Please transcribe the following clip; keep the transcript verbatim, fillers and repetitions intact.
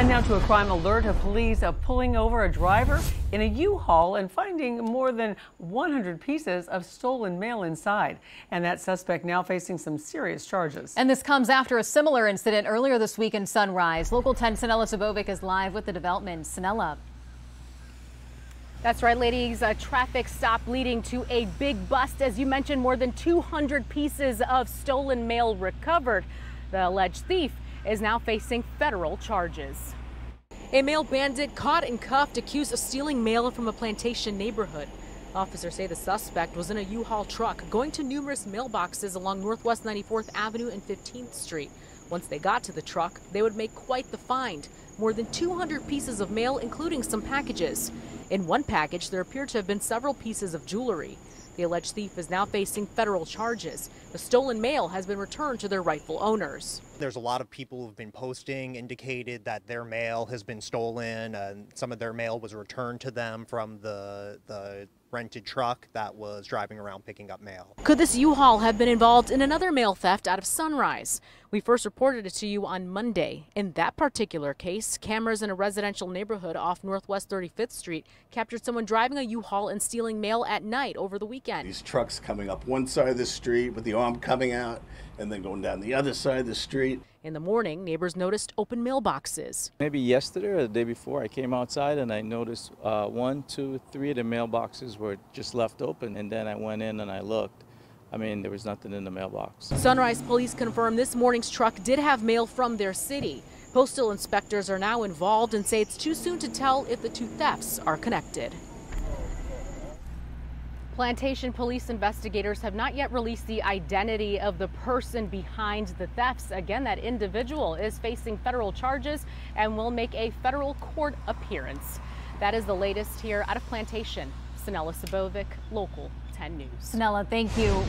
And now to a crime alert. A police are pulling over a driver in a U-Haul and finding more than one hundred pieces of stolen mail inside. And that suspect now facing some serious charges. And this comes after a similar incident earlier this week in Sunrise. Local ten Senella Sabovic is live with the development. Senella. That's right, ladies. A traffic stop leading to a big bust. As you mentioned, more than two hundred pieces of stolen mail recovered. The alleged thief is now facing federal charges. A mail bandit caught and cuffed, accused of stealing mail from a Plantation neighborhood. Officers say the suspect was in a U-Haul truck going to numerous mailboxes along Northwest ninety-fourth Avenue and fifteenth Street. Once they got to the truck, they would make quite the find. More than two hundred pieces of mail, including some packages. In one package, there appeared to have been several pieces of jewelry. The alleged thief is now facing federal charges. The stolen mail has been returned to their rightful owners. There's a lot of people who have been posting, indicated that their mail has been stolen, and some of their mail was returned to them from the, the rented truck that was driving around picking up mail. Could this U-Haul have been involved in another mail theft out of Sunrise? We first reported it to you on Monday. In that particular case, cameras in a residential neighborhood off Northwest thirty-fifth Street captured someone driving a U-Haul and stealing mail at night over the weekend. These trucks coming up one side of the street with the arm coming out and then going down the other side of the street. In the morning, neighbors noticed open mailboxes. Maybe yesterday or the day before, I came outside and I noticed uh, one, two, three of the mailboxes were just left open, and then I went in and I looked. I mean, there was nothing in the mailbox. Sunrise police confirmed this morning's truck did have mail from their city. Postal inspectors are now involved and say it's too soon to tell if the two thefts are connected. Plantation police investigators have not yet released the identity of the person behind the thefts. Again, that individual is facing federal charges and will make a federal court appearance. That is the latest here out of Plantation. Senella Sabovic, Local ten News. Senella, thank you.